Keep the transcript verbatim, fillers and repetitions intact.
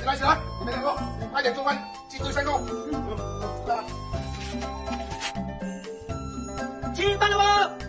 你来起来，你没成功，快点做饭，记住三功。嗯，吃饭了吗？